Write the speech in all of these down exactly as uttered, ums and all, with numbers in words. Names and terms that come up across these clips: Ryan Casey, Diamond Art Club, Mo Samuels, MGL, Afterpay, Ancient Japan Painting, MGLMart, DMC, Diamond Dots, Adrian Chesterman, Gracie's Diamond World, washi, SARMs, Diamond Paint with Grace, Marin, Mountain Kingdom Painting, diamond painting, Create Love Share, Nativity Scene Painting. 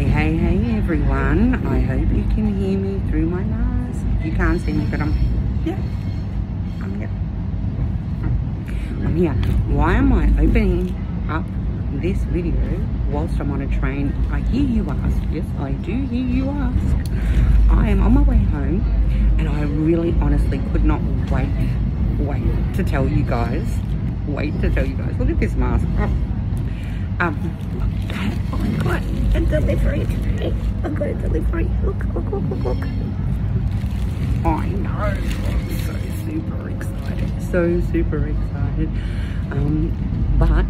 Hey, hey, hey everyone. I hope you can hear me through my mask. You can't see me, but I'm here. I'm here. I'm here. Why am I opening up this video whilst I'm on a train? I hear you ask. Yes, I do hear you ask. I am on my way home and I really honestly could not wait, wait to tell you guys. Wait to tell you guys. Look at this mask. Oh. Um, oh my god, a delivery today. I got a delivery. Look, look, look, look, look. I know. I'm so super excited. So super excited. Um, but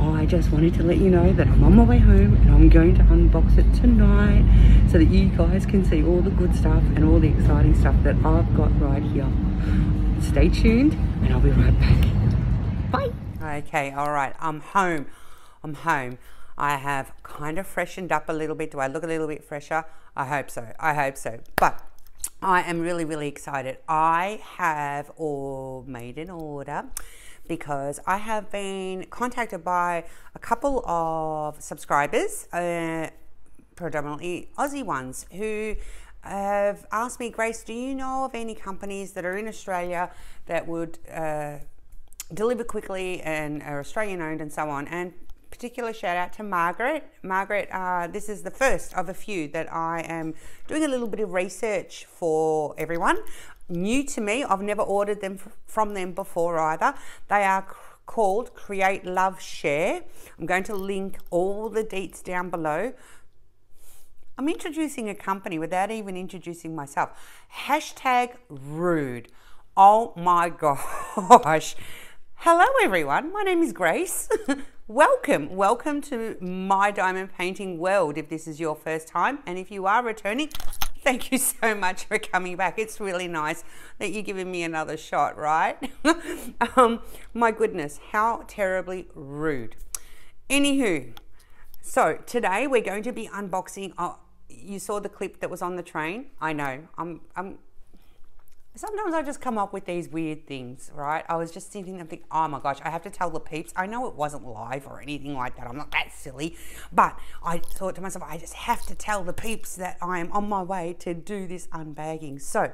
I just wanted to let you know that I'm on my way home and I'm going to unbox it tonight so that you guys can see all the good stuff and all the exciting stuff that I've got right here. Stay tuned and I'll be right back. Bye. Okay, all right, I'm home. I'm home. I have kind of freshened up a little bit. Do I look a little bit fresher? I hope so. I hope so. But I am really, really excited. I have all made an order because I have been contacted by a couple of subscribers, uh, predominantly Aussie ones, who have asked me, Grace, do you know of any companies that are in Australia that would uh, deliver quickly and are Australian owned and so on? And particular shout out to Margaret. Margaret, uh, this is the first of a few that I am doing a little bit of research for everyone. New to me, I've never ordered them from them before either. They are called Create Love Share. I'm going to link all the deets down below. I'm introducing a company without even introducing myself. Hashtag rude. Oh my gosh. Hello everyone, my name is Grace. Welcome, welcome to my diamond painting world if this is your first time, and if you are returning, thank you so much for coming back. It's really nice that you're giving me another shot, right? Um, my goodness, how terribly rude. Anywho, so today we're going to be unboxing, oh, you saw the clip that was on the train. I know, I'm, I'm sometimes I just come up with these weird things, right? I was just sitting and thinking, oh my gosh, I have to tell the peeps. I know it wasn't live or anything like that. I'm not that silly. But I thought to myself, I just have to tell the peeps that I am on my way to do this unbagging. So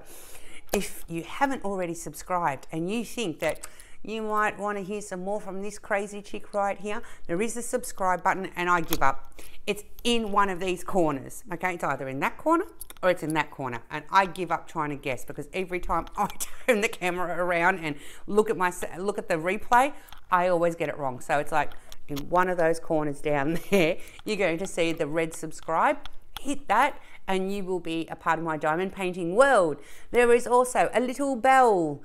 if you haven't already subscribed and you think that you might want to hear some more from this crazy chick right here, there is a subscribe button, and I give up. It's in one of these corners, okay? It's either in that corner or it's in that corner, and I give up trying to guess because every time I turn the camera around and look at my look at the replay, I always get it wrong. So it's like in one of those corners down there, you're going to see the red subscribe. Hit that and you will be a part of my diamond painting world. There is also a little bell.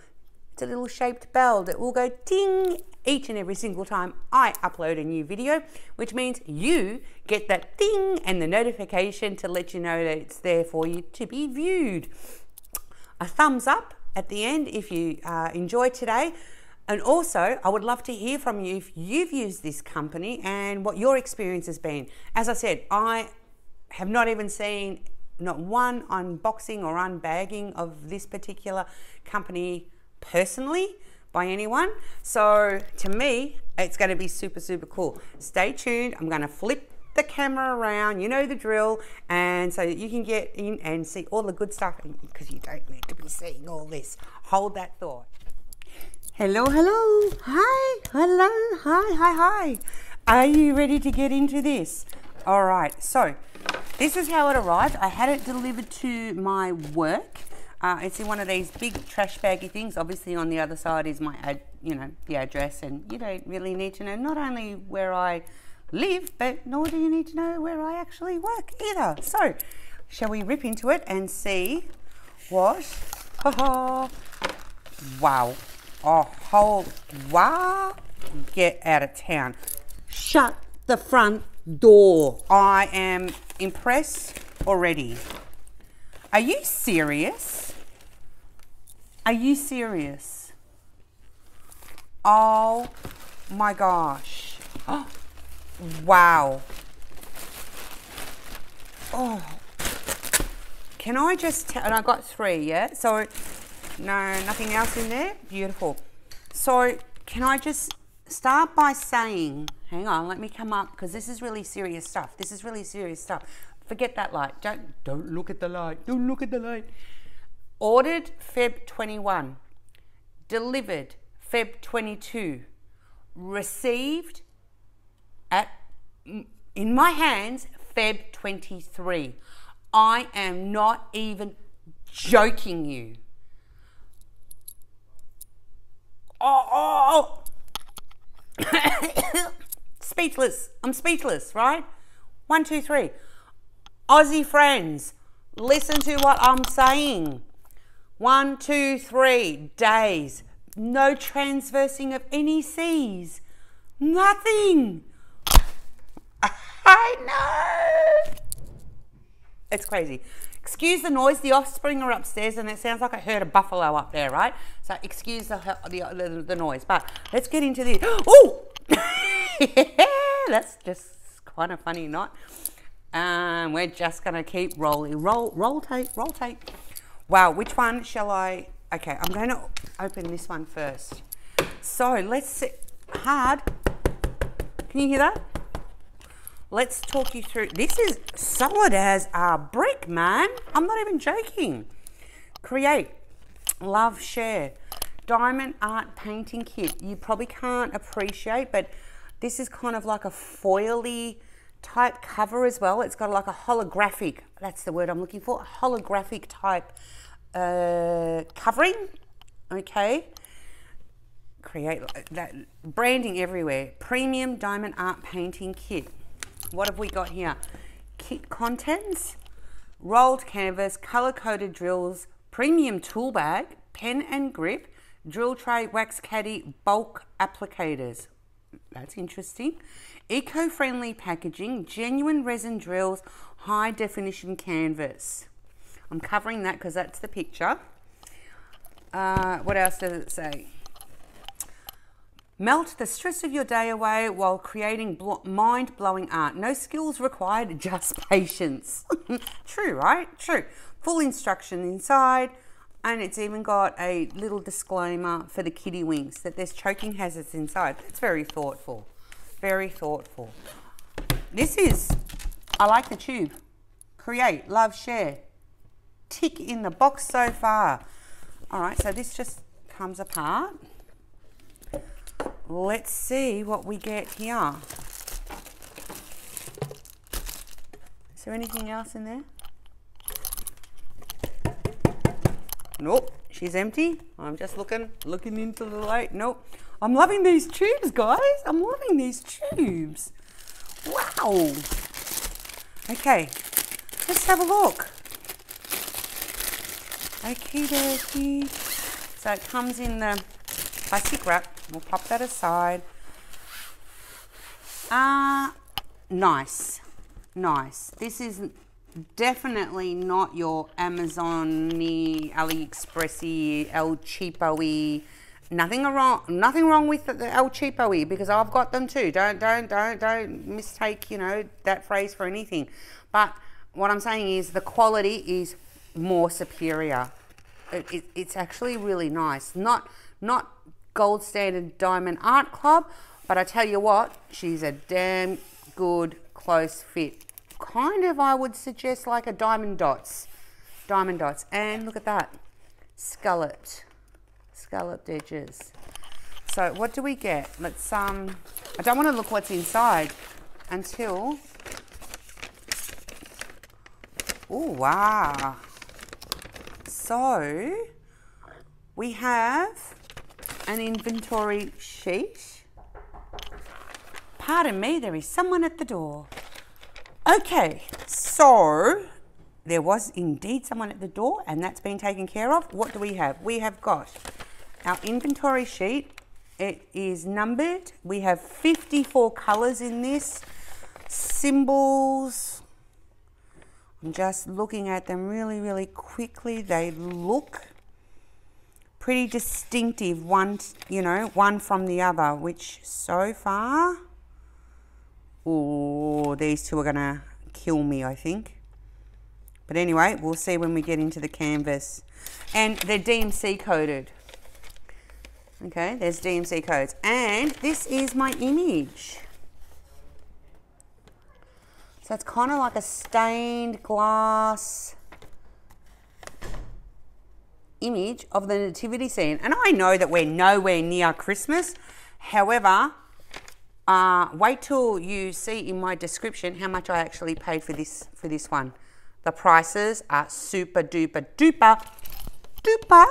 It's a little shaped bell that will go ting each and every single time I upload a new video, which means you get that ding and the notification to let you know that it's there for you to be viewed. A thumbs up at the end if you uh, enjoy today. And also, I would love to hear from you if you've used this company and what your experience has been. As I said, I have not even seen not one unboxing or unbagging of this particular company personally by anyone. So to me, it's going to be super, super cool. Stay tuned. I'm going to flip the camera around, you know the drill, and so you can get in and see all the good stuff because you don't need to be seeing all this. Hold that thought. Hello, hello. Hi, hello. Hi, hi, hi. Are you ready to get into this? All right. So this is how it arrived. I had it delivered to my work. Uh, it's in one of these big trash baggy things. Obviously on the other side is my, ad, you know, the address, and you don't really need to know not only where I live, but nor do you need to know where I actually work either. So shall we rip into it and see what, oh, wow, oh, whole, wow, get out of town. Shut the front door. I am impressed already. Are you serious? Are you serious? Oh my gosh. Oh, wow. Oh. Can I just tell, and I got three, yeah? So, no, nothing else in there? Beautiful. So, can I just start by saying, hang on, let me come up, because this is really serious stuff. This is really serious stuff. Forget that light. Don't, don't look at the light. Don't look at the light. Ordered February twenty-one. Delivered February twenty-two. Received at, in my hands, February twenty-three. I am not even joking you. Oh, oh, oh. Speechless. I'm speechless, right? One, two, three. Aussie friends, listen to what I'm saying. One, two, three days. No transversing of any seas. Nothing. I know. It's crazy. Excuse the noise. The offspring are upstairs, and it sounds like I heard a buffalo up there, right? So excuse the the, the, the noise. But let's get into this. Oh, yeah, that's just kind of funny, not? Um, we're just gonna keep rolling. Roll, roll tape, roll tape. Wow, which one shall I? Okay, I'm going to open this one first. So let's see. Hard. Can you hear that? Let's talk you through. This is solid as a brick, man. I'm not even joking. Create Love Share Diamond Art Painting Kit. You probably can't appreciate, but this is kind of like a foily type cover as well. It's got like a holographic, that's the word I'm looking for, holographic type uh, covering. Okay. Create that branding everywhere. Premium Diamond Art Painting Kit. What have we got here? Kit contents, rolled canvas, color-coded drills, premium tool bag, pen and grip, drill tray, wax caddy, bulk applicators. That's interesting. Eco-friendly packaging, genuine resin drills, high-definition canvas. I'm covering that because that's the picture. Uh, what else does it say? Melt the stress of your day away while creating mind-blowing art. No skills required, just patience. True, right? True. Full instruction inside, and it's even got a little disclaimer for the kiddie winks that there's choking hazards inside. That's very thoughtful. Very thoughtful. This is, I like the tube. Create, love, share. Tick in the box so far. All right, so this just comes apart. Let's see what we get here. Is there anything else in there? Nope, she's empty. I'm just looking, looking into the light. Nope. I'm loving these tubes, guys. I'm loving these tubes. Wow. Okay, let's have a look. Okie dokie. So it comes in the plastic wrap. We'll pop that aside. Ah, uh, nice, nice. This is definitely not your Amazon-y, AliExpress-y, El Cheapo-y. Nothing wrong. Nothing wrong with the, the El Cheapo-y, because I've got them too. Don't, don't, don't, don't mistake, you know, that phrase for anything. But what I'm saying is the quality is more superior. It, it, it's actually really nice. Not, not. Gold standard Diamond Art Club, but I tell you what, she's a damn good close fit. Kind of, I would suggest, like a Diamond Dots. Diamond Dots. And look at that. Scalloped. Scalloped edges. So what do we get? Let's, um, I don't want to look what's inside until, oh wow. So we have an inventory sheet. Pardon me, there is someone at the door. Okay, so there was indeed someone at the door, and that's been taken care of. What do we have? We have got our inventory sheet. It is numbered. We have fifty-four colors in this. Symbols. I'm just looking at them really, really quickly. They look pretty distinctive, one, you know, one from the other, which so far, oh, these two are gonna kill me, I think. But anyway, we'll see when we get into the canvas. And they're D M C coded. Okay, there's D M C codes. And this is my image. So it's kind of like a stained glass image of the nativity scene. And I know that we're nowhere near Christmas. However, uh, wait till you see in my description how much I actually paid for this, for this one. The prices are super duper duper duper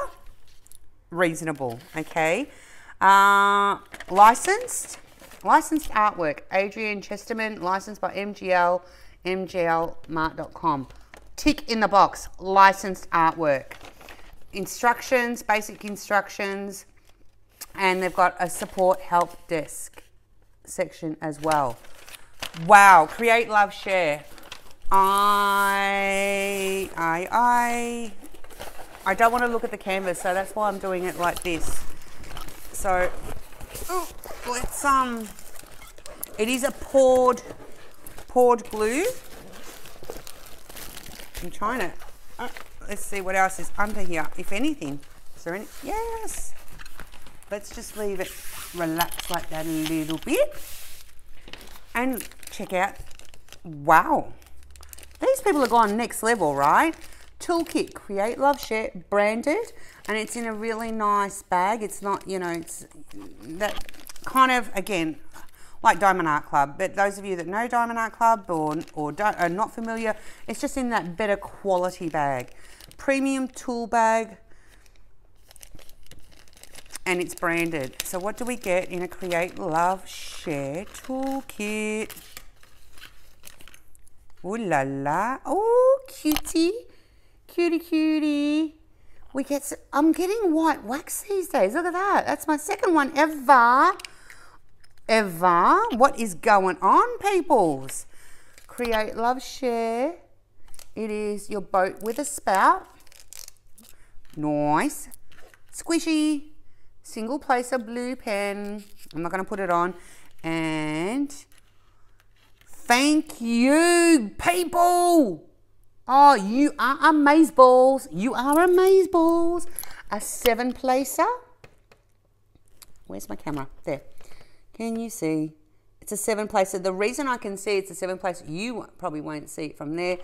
reasonable, okay? Uh, licensed, licensed artwork, Adrian Chesterman, licensed by M G L, M G L mart dot com. Tick in the box, licensed artwork. Instructions, basic instructions, and they've got a support help desk section as well. Wow, Create Love Share. I, I, I, I don't want to look at the canvas, so that's why I'm doing it like this. So, oh, let's, um, it is a poured, poured glue. I'm trying to, oh, let's see what else is under here, if anything. Is there any, yes. Let's just leave it relaxed like that a little bit. And check out, wow. These people are going next level, right? Toolkit, Create Love Share, branded, and it's in a really nice bag. It's not, you know, it's that kind of, again, like Diamond Art Club, but those of you that know Diamond Art Club or, or don't, are not familiar, it's just in that better quality bag. Premium tool bag, and it's branded. So what do we get in a Create Love Share toolkit? Ooh la la, oh cutie, cutie cutie. We get, some, I'm getting white wax these days, look at that. That's my second one ever, ever. What is going on, peoples? Create Love Share. It is your boat with a spout. Nice, squishy, single placer blue pen. I'm not gonna put it on. And thank you, people. Oh, you are amazeballs. You are amazeballs. A seven placer. Where's my camera? There. Can you see? It's a seven placer. The reason I can see it's a seven placer, you probably won't see it from there,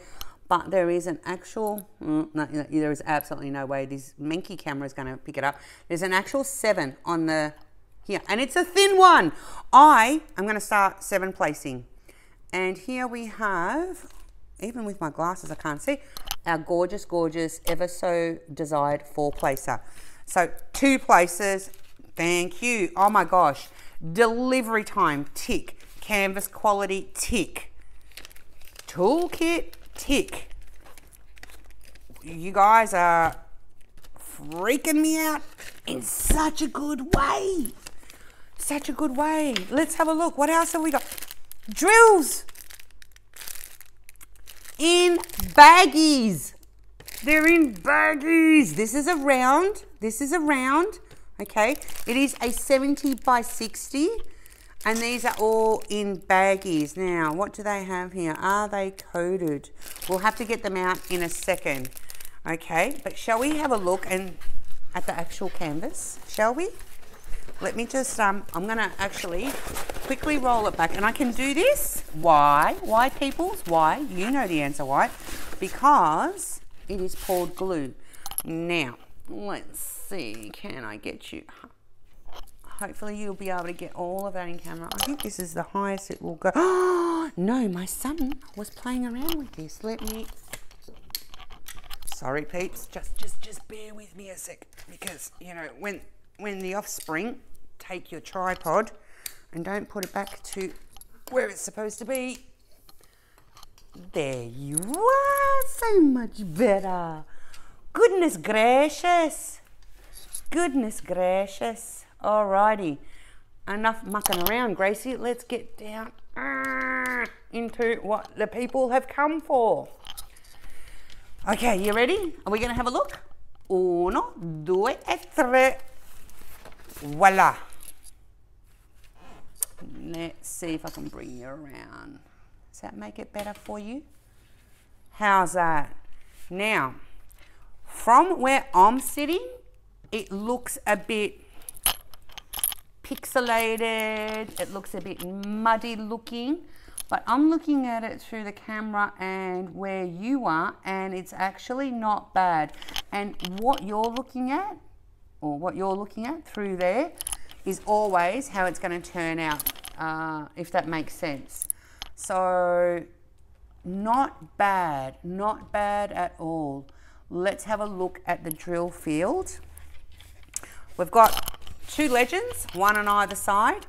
but there is an actual, no, no, there is absolutely no way this Menke camera is going to pick it up. There's an actual seven on the, here, and it's a thin one. I am going to start seven placing. And here we have, even with my glasses, I can't see, our gorgeous, gorgeous, ever so desired four placer. So two places, thank you. Oh my gosh, delivery time, tick. Canvas quality, tick. Toolkit, tick. You guys are freaking me out in such a good way. Such a good way. Let's have a look. What else have we got? Drills in baggies. They're in baggies. This is a round. This is a round. Okay. It is a seventy by sixty. And these are all in baggies. Now, what do they have here? Are they coded? We'll have to get them out in a second. Okay. But shall we have a look and at the actual canvas? Shall we? Let me just, um, I'm going to actually quickly roll it back. And I can do this. Why? Why, peoples? Why? You know the answer why. Because it is poured glue. Now, let's see. Can I get you? Hopefully you'll be able to get all of that in camera. I think this is the highest it will go. Oh, no, my son was playing around with this. Let me... Sorry, peeps. Just, just, just bear with me a sec. Because, you know, when, when the offspring... take your tripod and don't put it back to where it's supposed to be. There you are, so much better. Goodness gracious. Goodness gracious. Alrighty, enough mucking around, Gracie. Let's get down into what the people have come for. Okay, you ready? Are we gonna have a look? Uno, due, e tre. Voila. Let's see if I can bring you around. Does that make it better for you? How's that? Now, from where I'm sitting, it looks a bit pixelated. It looks a bit muddy looking. but I'm looking at it through the camera and where you are, and it's actually not bad. And what you're looking at, or what you're looking at through there, is always how it's going to turn out, uh, if that makes sense. So not bad, not bad at all. Let's have a look at the drill field. We've got two legends, one on either side.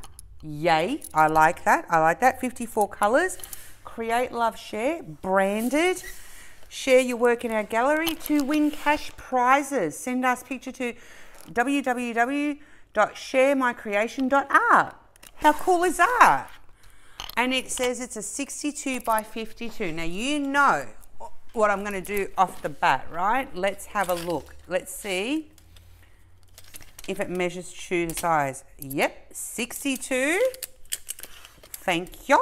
Yay, I like that, I like that. fifty-four colours, Create Love Share, branded. Share your work in our gallery to win cash prizes. Send us picture to w w w dot share my creation dot art. How cool is that? And it says it's a sixty-two by fifty-two. Now you know what I'm going to do off the bat, right? Let's have a look. Let's see if it measures true to size. Yep, sixty-two. Thank you.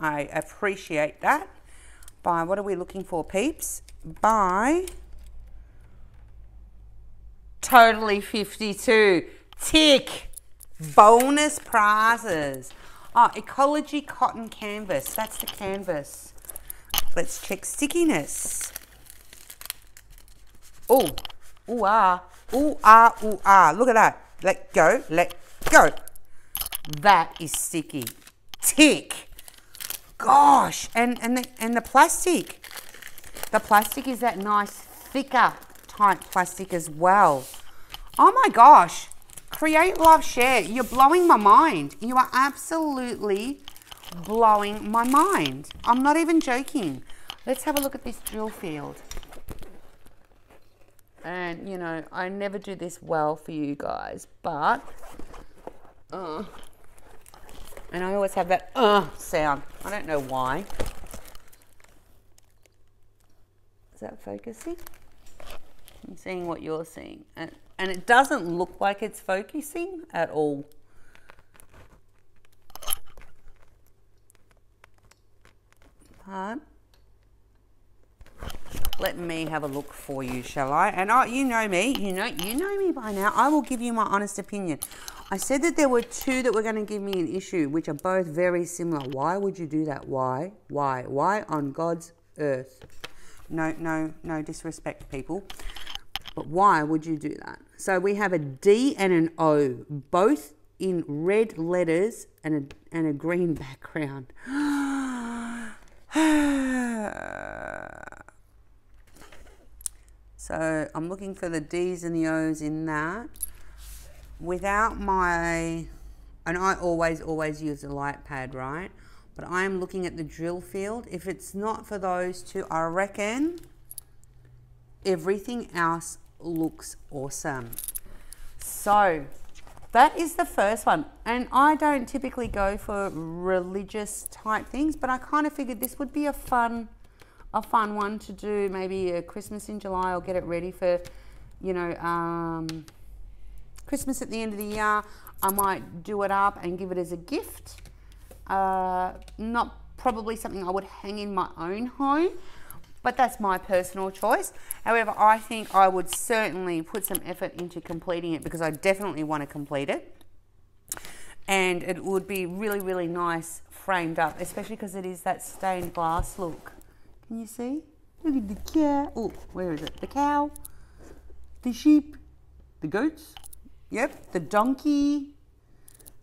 I appreciate that. By, what are we looking for, peeps? By totally fifty-two. Tick. Bonus prizes. Oh, ecology cotton canvas. That's the canvas. Let's check stickiness. Oh, ooh ah, ooh ah, ooh ah. Look at that. Let go, let go. That is sticky. Tick. Gosh, and and the and the plastic. The plastic is that nice thicker type plastic as well. Oh my gosh. Create Love Share. You're blowing my mind. You are absolutely blowing my mind. I'm not even joking. Let's have a look at this drill field. And, you know, I never do this well for you guys, but... Uh, and I always have that uh sound. I don't know why. Is that focusing? I'm seeing what you're seeing. And, and it doesn't look like it's focusing at all. But let me have a look for you, shall I? And I, you know me, you know, you know me by now. I will give you my honest opinion. I said that there were two that were going to give me an issue, which are both very similar. Why would you do that? Why? Why? Why on God's earth? No, no, no disrespect, people. But why would you do that? So we have a D and an O, both in red letters and a, and a green background. So I'm looking for the D's and the O's in that. Without my, and I always, always use a light pad, right? But I am looking at the drill field. If it's not for those two, I reckon everything else looks awesome. So that is the first one. And I don't typically go for religious type things, but I kind of figured this would be a fun, a fun one to do, maybe a Christmas in July, or get it ready for, you know, um, Christmas at the end of the year. I might do it up and give it as a gift. Uh, not probably something I would hang in my own home, but that's my personal choice. However, I think I would certainly put some effort into completing it, because I definitely want to complete it. And it would be really, really nice framed up, especially because it is that stained glass look. Can you see? Look at the cow. Oh, where is it? The cow, the sheep, the goats, yep, the donkey.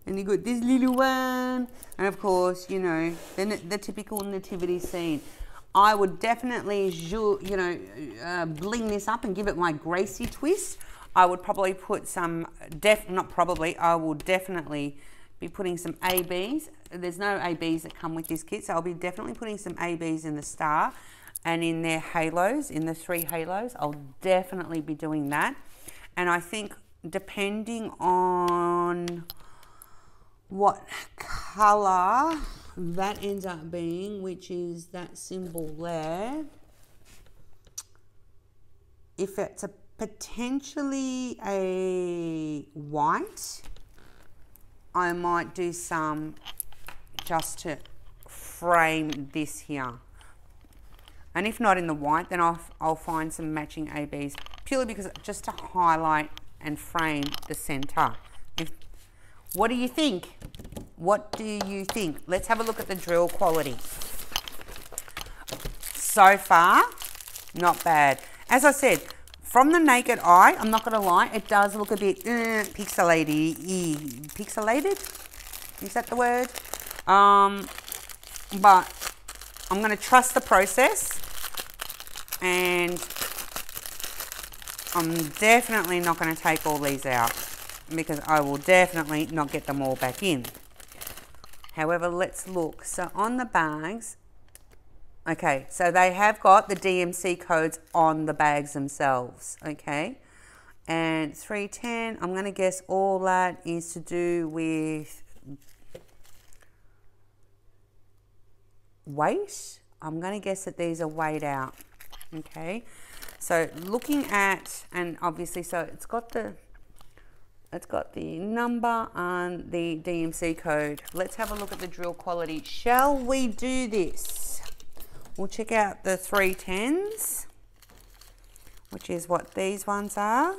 And you got this little one. And of course, you know, the, the typical nativity scene. I would definitely, you know, uh, bling this up and give it my Gracie twist. I would probably put some, def not probably, I will definitely be putting some A Bs. There's no A Bs that come with this kit, so I'll be definitely putting some A Bs in the star and in their halos, in the three halos. I'll definitely be doing that. And I think depending on what color that ends up being, which is that symbol there, if it's a potentially a white, I might do some just to frame this here. And if not in the white, then I'll, I'll find some matching A Bs, purely because just to highlight and frame the center. If, what do you think? What do you think? Let's have a look at the drill quality. So far, not bad. As I said, from the naked eye, I'm not going to lie, it does look a bit uh, pixelated. Pixelated? Is that the word? Um, but I'm going to trust the process, and I'm definitely not going to take all these out because I will definitely not get them all back in. However, let's look. So on the bags, okay, so they have got the D M C codes on the bags themselves, okay? And three ten, I'm going to guess all that is to do with weight. I'm going to guess that these are weighed out, okay? So looking at, and obviously, so it's got the, it's got the number and the D M C code. Let's have a look at the drill quality. Shall we do this? We'll check out the three tens, which is what these ones are.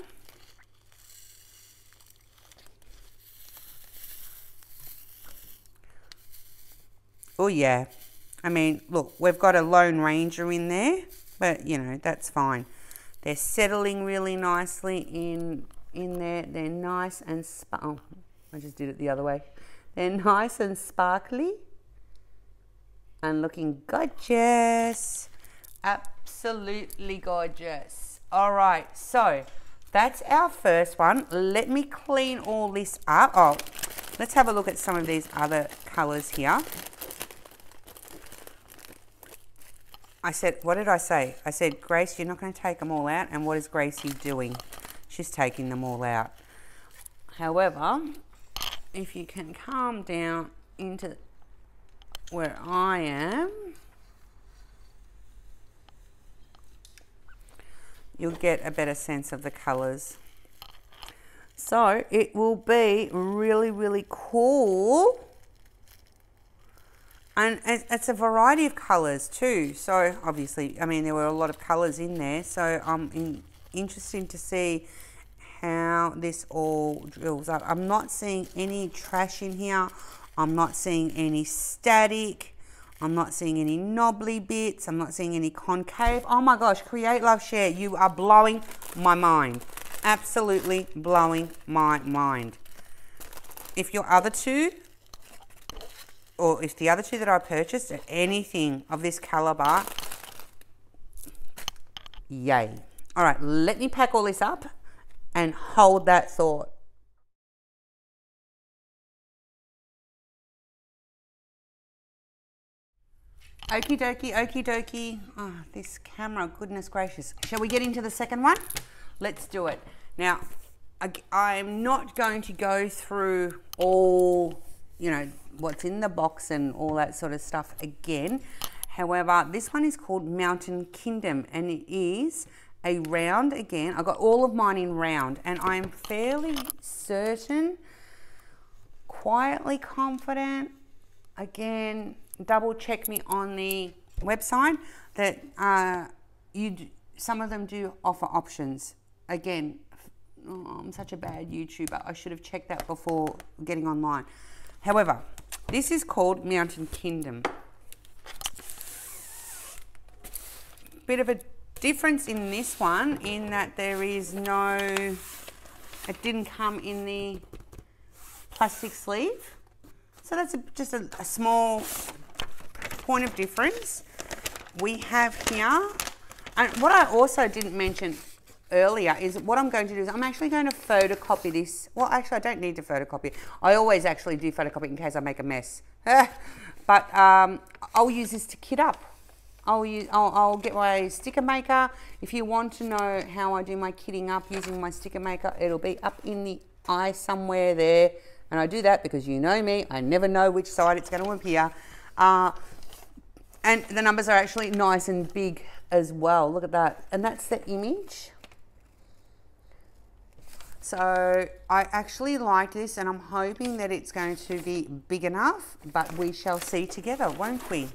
Oh yeah, I mean, look, we've got a Lone Ranger in there. But, you know, that's fine. They're settling really nicely in in there. They're nice and spa- oh, I just did it the other way. They're nice and sparkly and looking gorgeous. Absolutely gorgeous. All right, so that's our first one. Let me clean all this up. Oh, let's have a look at some of these other colors here. I said, what did I say? I said, Grace, you're not going to take them all out. And what is Gracie doing? She's taking them all out. However, if you can calm down into where I am, you'll get a better sense of the colours. So it will be really, really cool. And it's a variety of colours too. So obviously, I mean, there were a lot of colours in there. So I'm in, interested to see how this all drills up. I'm not seeing any trash in here. I'm not seeing any static. I'm not seeing any knobbly bits. I'm not seeing any concave. Oh my gosh, Create Love Share. You are blowing my mind. Absolutely blowing my mind. If your other two... or if the other two that I purchased are anything of this caliber, yay. All right, let me pack all this up and hold that thought. Okie dokie, okie dokie. Oh, this camera, goodness gracious. Shall we get into the second one? Let's do it. Now, I, I'm not going to go through all, you know, what's in the box and all that sort of stuff again. However, this one is called Mountain Kingdom, and it is a round again. I got all of mine in round, and I'm fairly certain, quietly confident, again, double check me on the website, that uh, you do, some of them do offer options. Again, oh, I'm such a bad YouTuber. I should have checked that before getting online. However, this is called Mountain Kingdom. Bit of a difference in this one in that there is no, it didn't come in the plastic sleeve. So that's a, just a, a small point of difference. We have here, and what I also didn't mention earlier is what I'm going to do is I'm actually going to photocopy this. Well, actually, I don't need to photocopy. I always actually do photocopy in case I make a mess. But um, I'll use this to kit up. I'll, use, I'll, I'll get my sticker maker. If you want to know how I do my kitting up using my sticker maker, it'll be up in the eye somewhere there. And I do that because you know me. I never know which side it's going to appear. Uh, and the numbers are actually nice and big as well. Look at that. And that's the image. So I actually like this, and I'm hoping that it's going to be big enough, but we shall see together, won't we?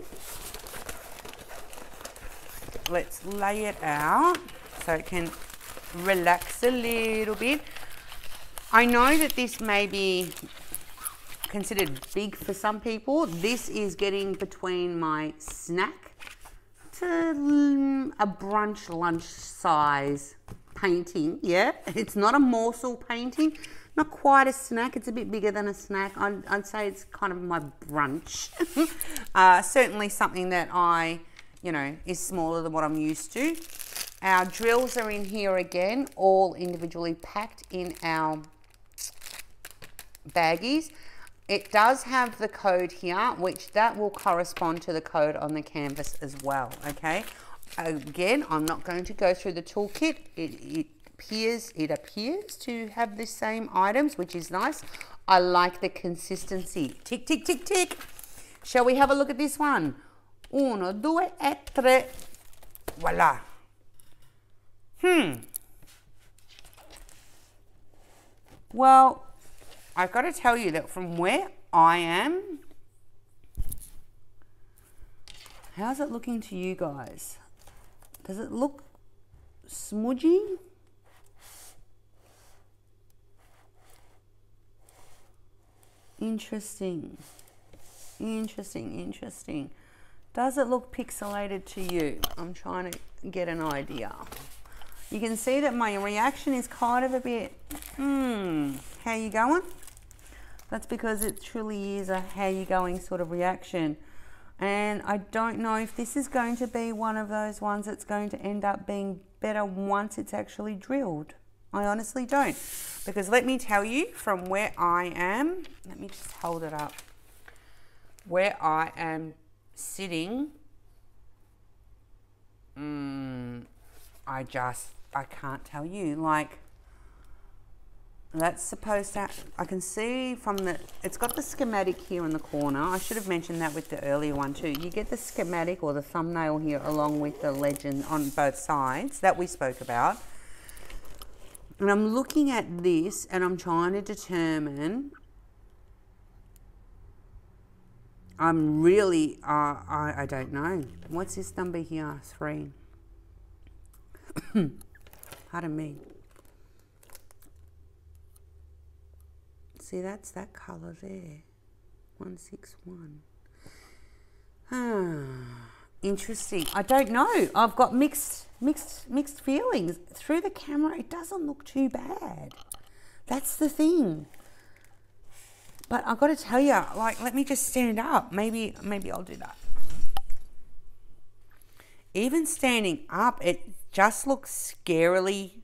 Let's lay it out so it can relax a little bit. I know that this may be considered big for some people. This is getting between my snack to a brunch lunch size painting. Yeah, it's not a morsel painting, not quite a snack, it's a bit bigger than a snack. I'd, I'd say it's kind of my brunch. Uh, certainly something that I, you know, is smaller than what I'm used to. Our drills are in here again, all individually packed in our baggies. It does have the code here, which that will correspond to the code on the canvas as well, okay? Again, I'm not going to go through the toolkit. It, it appears it appears to have the same items, which is nice. I like the consistency. Tick, tick, tick, tick. Shall we have a look at this one? Uno, due, e tre. Voila. Hmm. Well, I've got to tell you that from where I am, how's it looking to you guys? Does it look smudgy? Interesting. Interesting, interesting. Does it look pixelated to you? I'm trying to get an idea. You can see that my reaction is kind of a bit, hmm, how you going? That's because it truly is a how you going sort of reaction. And I don't know if this is going to be one of those ones that's going to end up being better once it's actually drilled. I honestly don't. Because let me tell you from where I am, let me just hold it up. Where I am sitting, mm, I just, I can't tell you. Like, that's supposed to, I can see from the, it's got the schematic here in the corner. I should have mentioned that with the earlier one too. You get the schematic or the thumbnail here along with the legend on both sides that we spoke about. And I'm looking at this and I'm trying to determine, I'm really, uh, I, I don't know. What's this number here, three? Pardon me. See, that's that colour there, one six one. Ah, interesting. I don't know. I've got mixed, mixed, mixed feelings. Through the camera, it doesn't look too bad. That's the thing. But I've got to tell you, like, let me just stand up. Maybe, maybe I'll do that. Even standing up, it just looks scarily,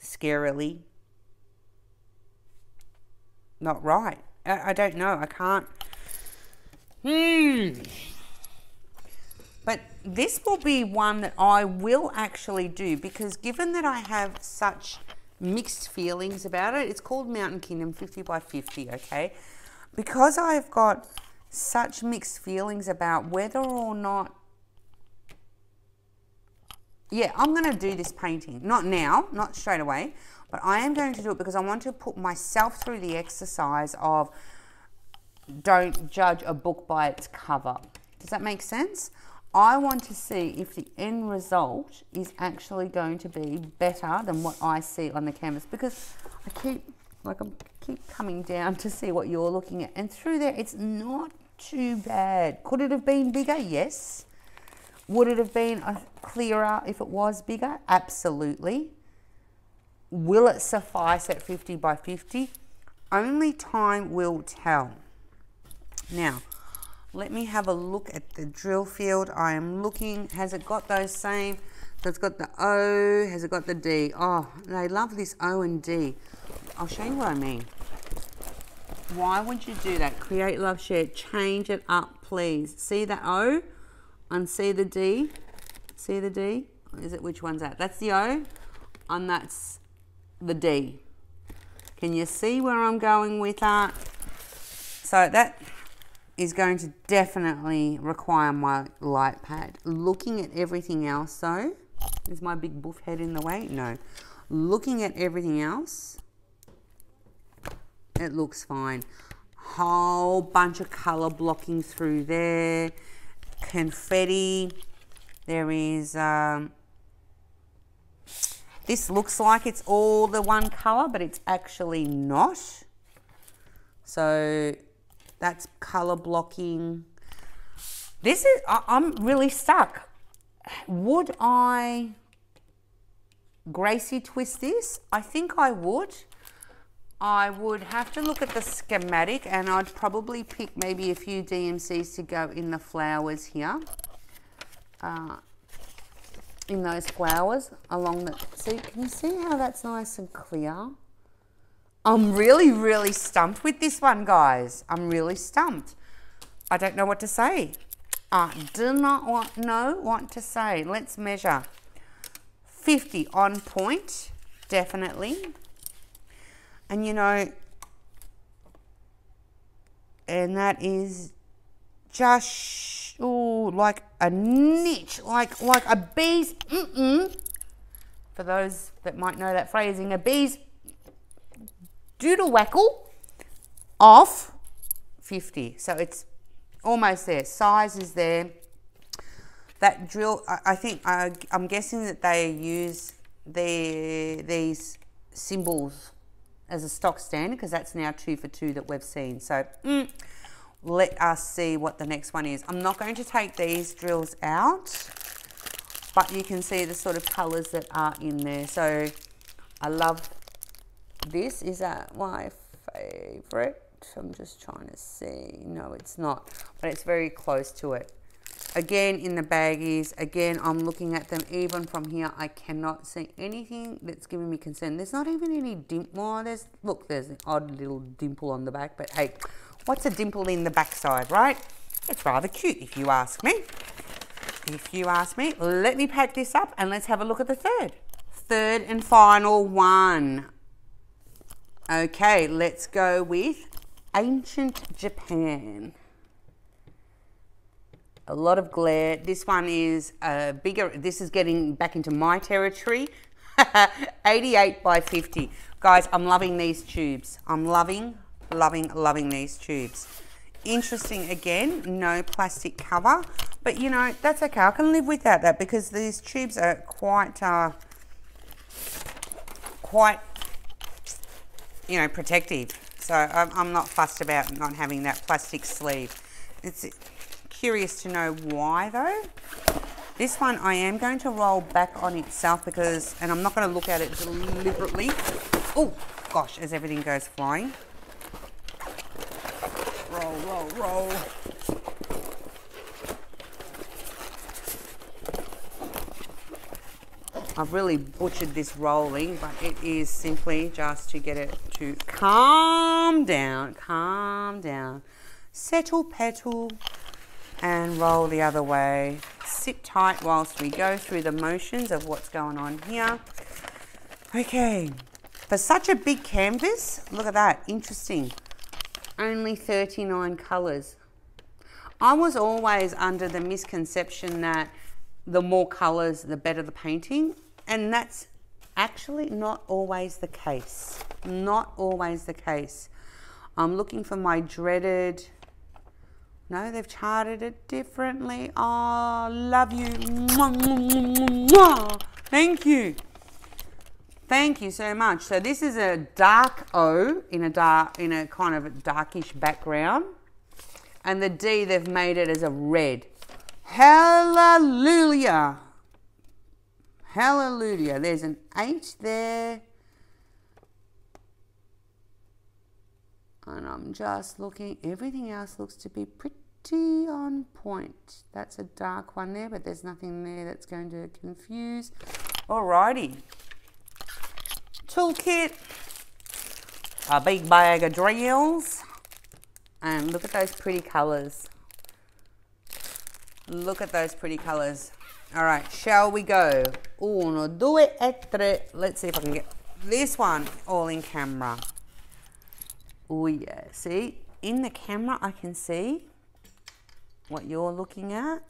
scarily. Not right. I, I don't know. I can't. Hmm. But this will be one that I will actually do, because given that I have such mixed feelings about it, it's called Mountain Kingdom fifty by fifty, okay? Because I've got such mixed feelings about whether or not, yeah, I'm going to do this painting. Not now, not straight away. But I am going to do it because I want to put myself through the exercise of don't judge a book by its cover. Does that make sense? I want to see if the end result is actually going to be better than what I see on the canvas, because I keep, like, I keep coming down to see what you're looking at. And through there, it's not too bad. Could it have been bigger? Yes. Would it have been clearer if it was bigger? Absolutely. Will it suffice at fifty by fifty? Only time will tell. Now, let me have a look at the drill field. I am looking, has it got those same, that's got the O, has it got the D? Oh, they love this O and D. I'll show you what I mean. Why would you do that? Create, love, share, change it up, please. See the O and see the D? See the D? Is it, which one's that? That's the O and that's the D. Can you see where I'm going with that? So that is going to definitely require my light pad. Looking at everything else though, is my big boof head in the way? No. Looking at everything else, it looks fine. Whole bunch of color blocking through there. Confetti. There is, um, this looks like it's all the one colour, but it's actually not. So that's color blocking. This is, I, I'm really stuck. Would I Gracie twist this? I think I would. I would have to look at the schematic, and I'd probably pick maybe a few D M Cs to go in the flowers here. Uh, in those flowers along the, see, can you see how that's nice and clear? I'm really, really stumped with this one, guys. I'm really stumped. I don't know what to say. I do not want, know what to say. Let's measure. fifty on point, definitely. And you know, and that is just, oh, like a niche, like like a bee's, mm-mm. For those that might know that phrasing, a bee's doodle wackle off fifty. So it's almost there, size is there. That drill, I, I think, I, I'm guessing that they use their, these symbols as a stock standard, because that's now two for two that we've seen. So mm, let us see what the next one is. I'm not going to take these drills out, but you can see the sort of colors that are in there. So I love this. Is that my favorite? I'm just trying to see. No, it's not, but it's very close to it. Again, in the baggies, again, I'm looking at them. Even from here, I cannot see anything that's giving me concern. There's not even any dimple. Oh, there's, look, there's an odd little dimple on the back, but hey, what's a dimple in the backside, right? It's rather cute, if you ask me. If you ask me, let me pack this up and let's have a look at the third. Third and final one. Okay, let's go with Ancient Japan. A lot of glare. This one is a bigger, this is getting back into my territory. eighty-eight by fifty. Guys, I'm loving these tubes. I'm loving, loving, loving these tubes. Interesting again, no plastic cover. But you know, that's okay. I can live without that because these tubes are quite, uh, quite, you know, protective. So I'm, I'm not fussed about not having that plastic sleeve. It's... Curious to know why though. This one I am going to roll back on itself because, and I'm not going to look at it deliberately. Oh gosh, as everything goes flying. Roll, roll, roll. I've really butchered this rolling, but it is simply just to get it to calm down, calm down. Settle, petal. And roll the other way. Sit tight whilst we go through the motions of what's going on here. Okay, for such a big canvas, look at that, interesting. Only thirty-nine colours. I was always under the misconception that the more colours, the better the painting, and that's actually not always the case. Not always the case. I'm looking for my dreaded... No, they've charted it differently. Oh, love you. Thank you. Thank you so much. So this is a dark O in a dark, in a kind of a darkish background. And the D, they've made it as a red. Hallelujah. Hallelujah. There's an H there. And I'm just looking, everything else looks to be pretty on point. That's a dark one there, but there's nothing there that's going to confuse. Alrighty. Toolkit, a big bag of drills, and look at those pretty colours. Look at those pretty colours. Alright, shall we go? Uno, due, e tre. Let's see if I can get this one all in camera. Oh yeah, see, in the camera I can see what you're looking at.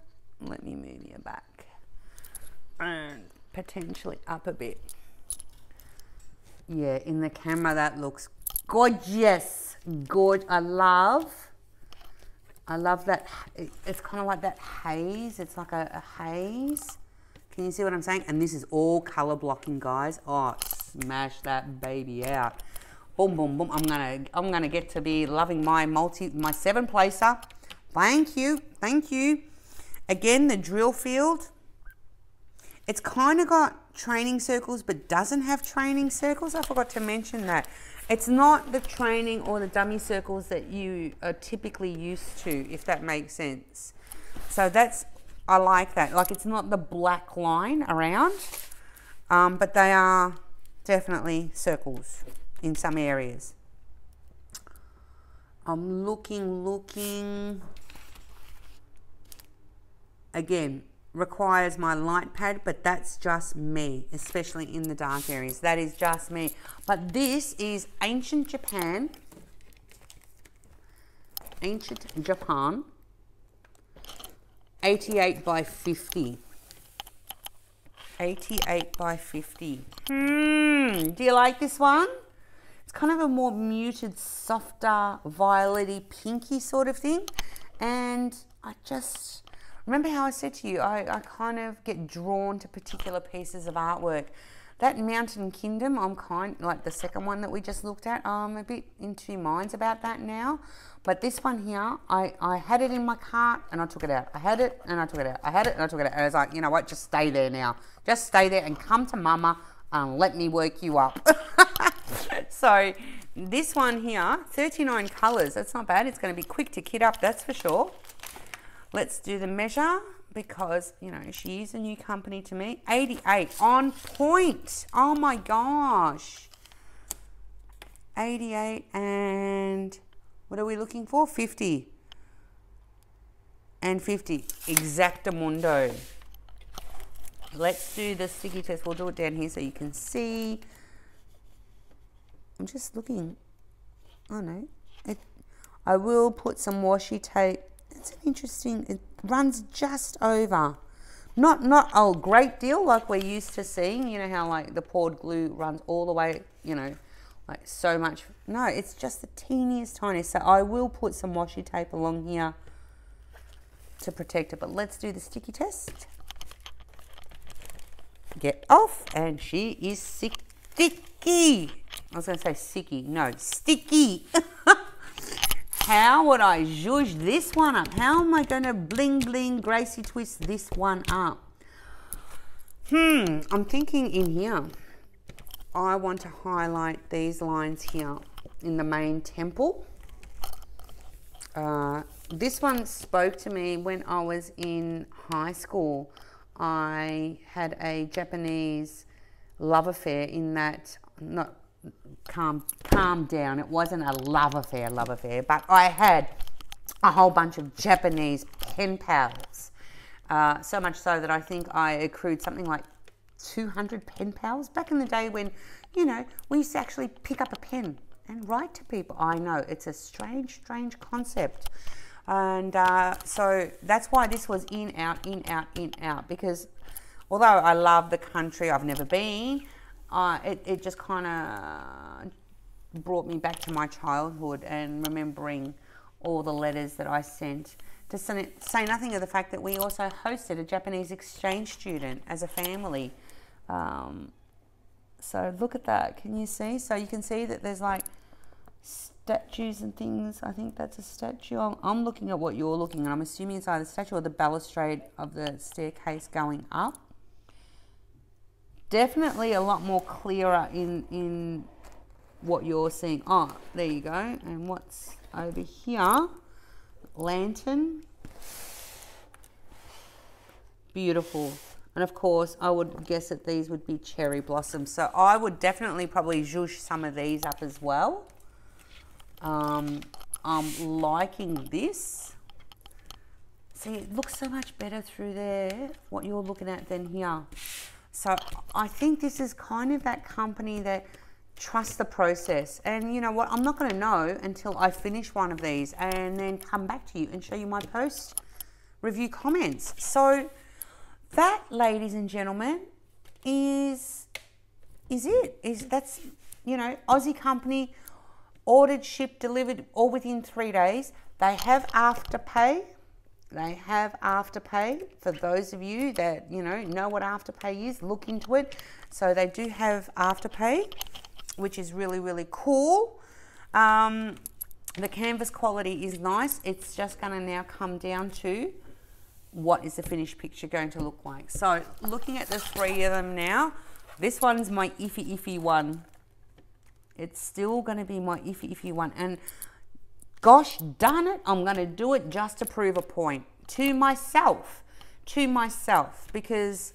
Let me move you back and potentially up a bit. Yeah, in the camera that looks gorgeous. Gorgeous, I love, I love that, it's kind of like that haze, it's like a, a haze. Can you see what I'm saying? And this is all color blocking, guys. Oh, smash that baby out. boom, boom, boom. I'm gonna, I'm gonna get to be loving my multi, my seven placer. Thank you, thank you. Again, the drill field. It's kind of got training circles, but doesn't have training circles. I forgot to mention that. It's not the training or the dummy circles that you are typically used to, if that makes sense. So that's, I like that. Like, it's not the black line around, um, but they are definitely circles in some areas. I'm looking, looking. Again, requires my light pad, but that's just me, especially in the dark areas. That is just me. But this is ancient Japan. Ancient Japan. eighty-eight by fifty. eighty-eight by fifty. Hmm. Do you like this one? It's kind of a more muted, softer, violet-y, pinky sort of thing. And I just... Remember how I said to you, I, I kind of get drawn to particular pieces of artwork. That Mountain Kingdom, I'm kind like the second one that we just looked at, I'm a bit in two minds about that now. But this one here, I, I had it in my cart and I took it out. I had it and I took it out. I had it and I took it out. And I was like, you know what, just stay there now. Just stay there and come to mama and let me work you up. So this one here, thirty-nine colours. That's not bad. It's going to be quick to kit up, that's for sure. Let's do the measure because, you know, she is a new company to me. eighty-eight on point. Oh, my gosh. eighty-eight and what are we looking for? fifty. And fifty. Exactamundo. Let's do the sticky test. We'll do it down here so you can see. I'm just looking. Oh, no. It, I will put some washi tape. It's an interesting, it runs just over. Not not a great deal like we're used to seeing. You know how like the poured glue runs all the way, you know, like so much. No, it's just the teeniest, tiniest. So I will put some washi tape along here to protect it. But let's do the sticky test. Get off. And she is sick, sticky. I was going to say sicky. No, sticky. How would I zhuzh this one up? How am I going to bling, bling, Gracie twist this one up? Hmm, I'm thinking in here. I want to highlight these lines here in the main temple. Uh, this one spoke to me when I was in high school. I had a Japanese love affair in that... not. Calm, calm down. It wasn't a love affair, love affair, but I had a whole bunch of Japanese pen pals. Uh, so much so that I think I accrued something like two hundred pen pals back in the day when, you know, we used to actually pick up a pen and write to people. I know, it's a strange, strange concept. And uh, so that's why this was in, out, in, out, in, out, because although I love the country I've never been, Uh, it, it just kind of brought me back to my childhood and remembering all the letters that I sent. To say nothing of the fact that we also hosted a Japanese exchange student as a family. Um, so look at that. Can you see? So you can see that there's like statues and things. I think that's a statue. I'm, I'm looking at what you're looking at. I'm assuming it's either the statue or the balustrade of the staircase going up. Definitely a lot more clearer in, in what you're seeing. Oh, there you go. And what's over here? Lantern. Beautiful. And of course, I would guess that these would be cherry blossoms. So I would definitely probably zhuzh some of these up as well. Um, I'm liking this. See, it looks so much better through there, what you're looking at, than here. So I think this is kind of that company that trusts the process. And you know what? I'm not going to know until I finish one of these and then come back to you and show you my post review comments. So that, ladies and gentlemen, is, is it. Is, that's, you know, Aussie company, ordered, shipped, delivered, all within three days. They have Afterpay. They have Afterpay. For those of you that, you know, know what Afterpay is, look into it. So they do have Afterpay. which is really, really cool. Um, the canvas quality is nice. It's just going to now come down to what is the finished picture going to look like. So looking at the three of them now, this one's my iffy, iffy one. It's still going to be my iffy, iffy one. And gosh darn it, I'm going to do it just to prove a point to myself, to myself, because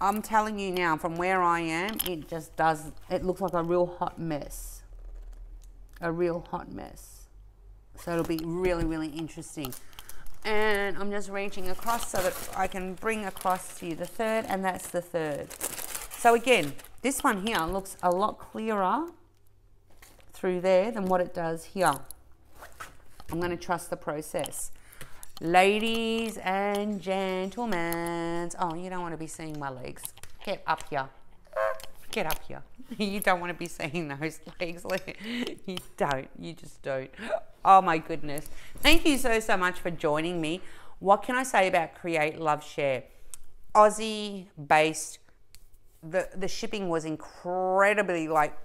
I'm telling you now, from where I am, it just does, it looks like a real hot mess. A real hot mess. So it'll be really, really interesting. And I'm just reaching across so that I can bring across to you the third, and that's the third. So again, this one here looks a lot clearer through there than what it does here. I'm going to trust the process. Ladies and gentlemen, oh, you don't want to be seeing my legs. Get up here. Get up here. You don't want to be seeing those legs. You don't. You just don't. Oh, my goodness. Thank you so, so much for joining me. What can I say about Create Love Share? Aussie-based. The, the shipping was incredibly, like,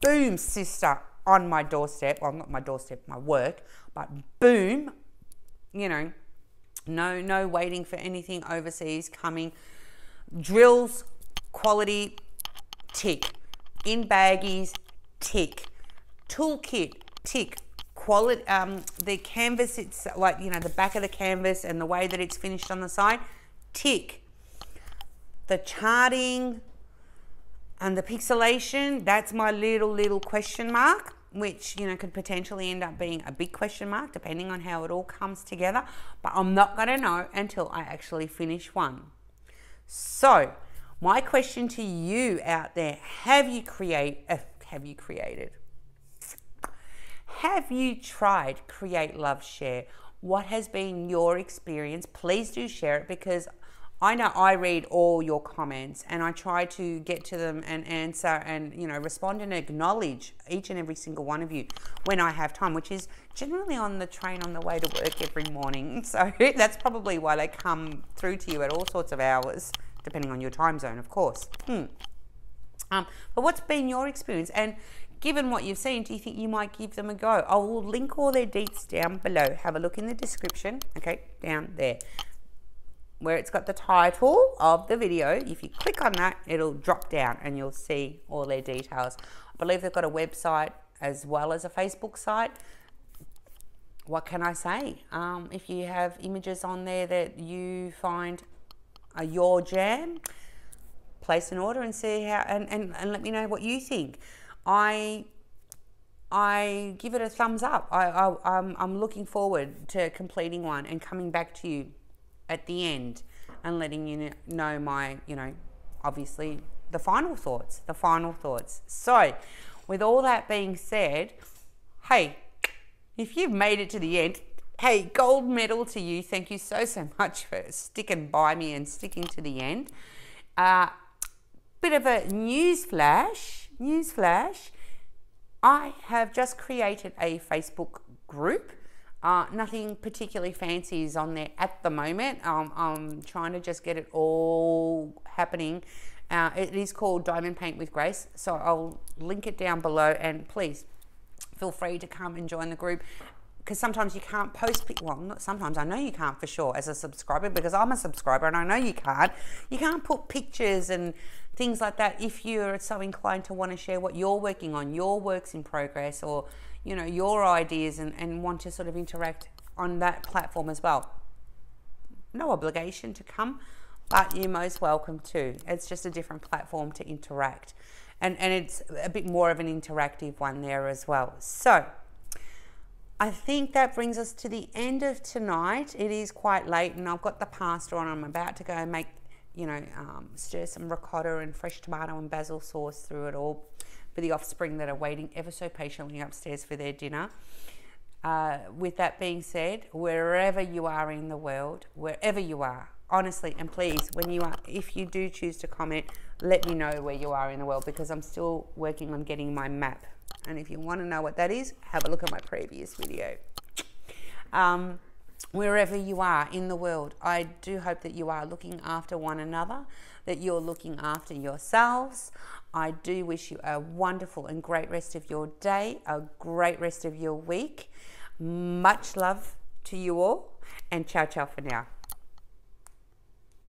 boom, sister, on my doorstep. Well, not my doorstep, my work, but boom. You know, no, no waiting for anything overseas coming. Drills, quality, tick. In baggies, tick. Toolkit, tick. Quality, um, the canvas, it's like, you know, the back of the canvas and the way that it's finished on the side, tick. The charting and the pixelation, that's my little, little question mark, which, you know, could potentially end up being a big question mark depending on how it all comes together, but I'm not going to know until I actually finish one. So my question to you out there, have you create uh, have you created have you tried Create Love Share? What has been your experience? Please do share it, because I know I read all your comments and I try to get to them and answer and, you know, respond and acknowledge each and every single one of you when I have time, which is generally on the train on the way to work every morning. So that's probably why they come through to you at all sorts of hours, depending on your time zone, of course. Hmm. Um, but what's been your experience? And given what you've seen, do you think you might give them a go? I will link all their deets down below. Have a look in the description, okay, down there, where it's got the title of the video. If you click on that, it'll drop down and you'll see all their details. I believe they've got a website as well as a Facebook site. What can I say? Um, if you have images on there that you find are your jam, place an order and see how, and, and, and let me know what you think. I, I give it a thumbs up. I, I, I'm, I'm looking forward to completing one and coming back to you at the end and letting you know my, you know, obviously the final thoughts, the final thoughts. So with all that being said, hey, if you've made it to the end, hey, gold medal to you. Thank you so, so much for sticking by me and sticking to the end. Uh, bit of a news flash, news flash. I have just created a Facebook group. Uh, nothing particularly fancy is on there at the moment. Um, I'm trying to just get it all happening. Uh, it is called Diamond Paint with Grace, so I'll link it down below, and please feel free to come and join the group, because sometimes you can't post, well, not sometimes, I know you can't for sure as a subscriber, because I'm a subscriber and I know you can't. You can't put pictures and things like that if you're so inclined to want to share what you're working on, your works in progress, or, you know, your ideas, and, and want to sort of interact on that platform as well. No obligation to come, but you're most welcome to. It's just a different platform to interact. And, and it's a bit more of an interactive one there as well. So I think that brings us to the end of tonight. It is quite late and I've got the pasta on. I'm about to go and make, you know, um, stir some ricotta and fresh tomato and basil sauce through it all for the offspring that are waiting ever so patiently upstairs for their dinner. Uh, with that being said, wherever you are in the world, wherever you are, honestly, and please, when you are, if you do choose to comment, let me know where you are in the world, because I'm still working on getting my map. And if you want to know what that is, have a look at my previous video. Um, wherever you are in the world, I do hope that you are looking after one another, that you're looking after yourselves. I do wish you a wonderful and great rest of your day, a great rest of your week. Much love to you all, and ciao ciao for now.